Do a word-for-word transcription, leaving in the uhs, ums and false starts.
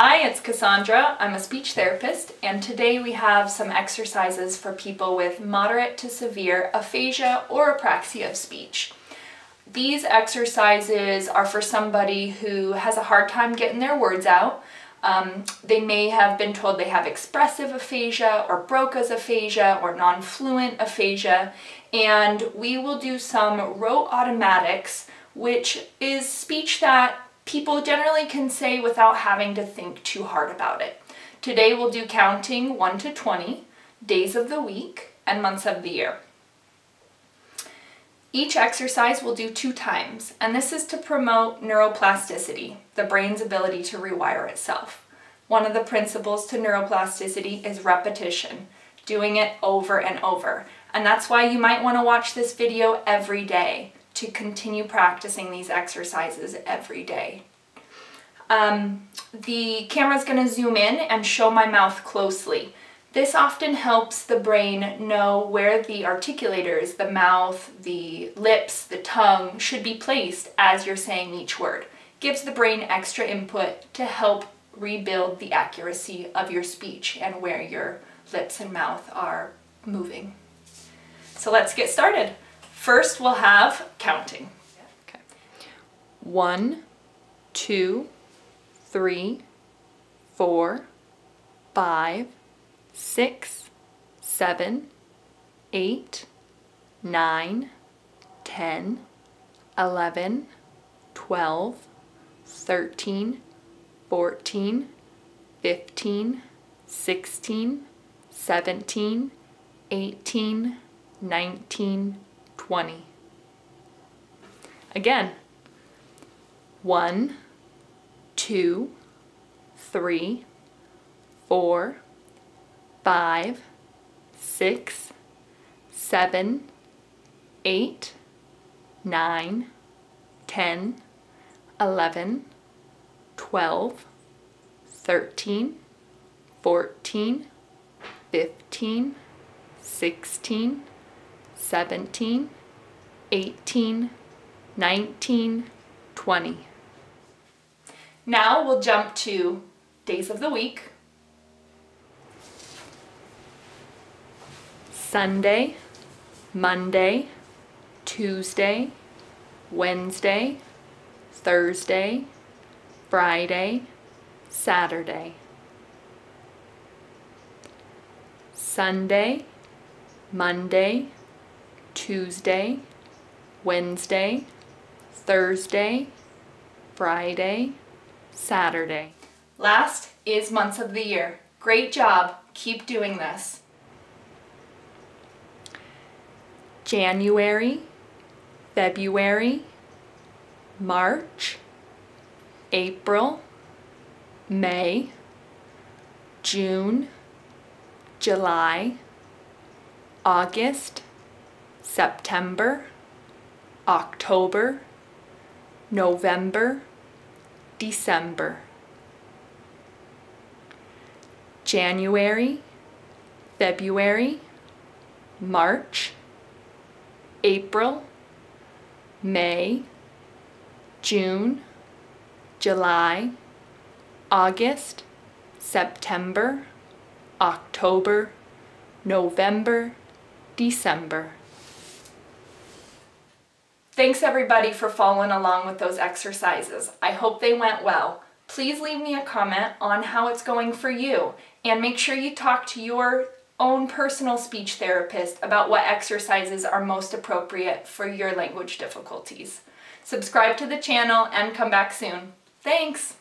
Hi, it's Cassandra. I'm a speech therapist, and today we have some exercises for people with moderate to severe aphasia or apraxia of speech. These exercises are for somebody who has a hard time getting their words out. Um, they may have been told they have expressive aphasia or Broca's aphasia or non-fluent aphasia, and we will do some rote automatics, which is speech that people generally can say without having to think too hard about it. Today we'll do counting one to twenty, days of the week, and months of the year. Each exercise we'll do two times, and this is to promote neuroplasticity, the brain's ability to rewire itself. One of the principles to neuroplasticity is repetition, doing it over and over. And that's why you might want to watch this video every day, to continue practicing these exercises every day. Um, the camera's going to zoom in and show my mouth closely. This often helps the brain know where the articulators, the mouth, the lips, the tongue, should be placed as you're saying each word. Gives the brain extra input to help rebuild the accuracy of your speech and where your lips and mouth are moving. So let's get started. First, we'll have counting. Okay. One, two, three, four, five, six, seven, eight, nine, ten, eleven, twelve, thirteen, fourteen, fifteen, sixteen, seventeen, eighteen, nineteen, twenty. Again, one, two, three, four, five, six, seven, eight, nine, ten, eleven, twelve, thirteen, fourteen, fifteen, sixteen, seventeen, eighteen, nineteen, twenty. Now we'll jump to days of the week. Sunday, Monday, Tuesday, Wednesday, Thursday, Friday, Saturday. Sunday, Monday, Tuesday, Wednesday, Thursday, Friday, Saturday. Last is months of the year. Great job. Keep doing this. January, February, March, April, May, June, July, August, September, October, November, December. January, February, March, April, May, June, July, August, September, October, November, December. Thanks everybody for following along with those exercises. I hope they went well. Please leave me a comment on how it's going for you, and make sure you talk to your own personal speech therapist about what exercises are most appropriate for your language difficulties. Subscribe to the channel and come back soon. Thanks!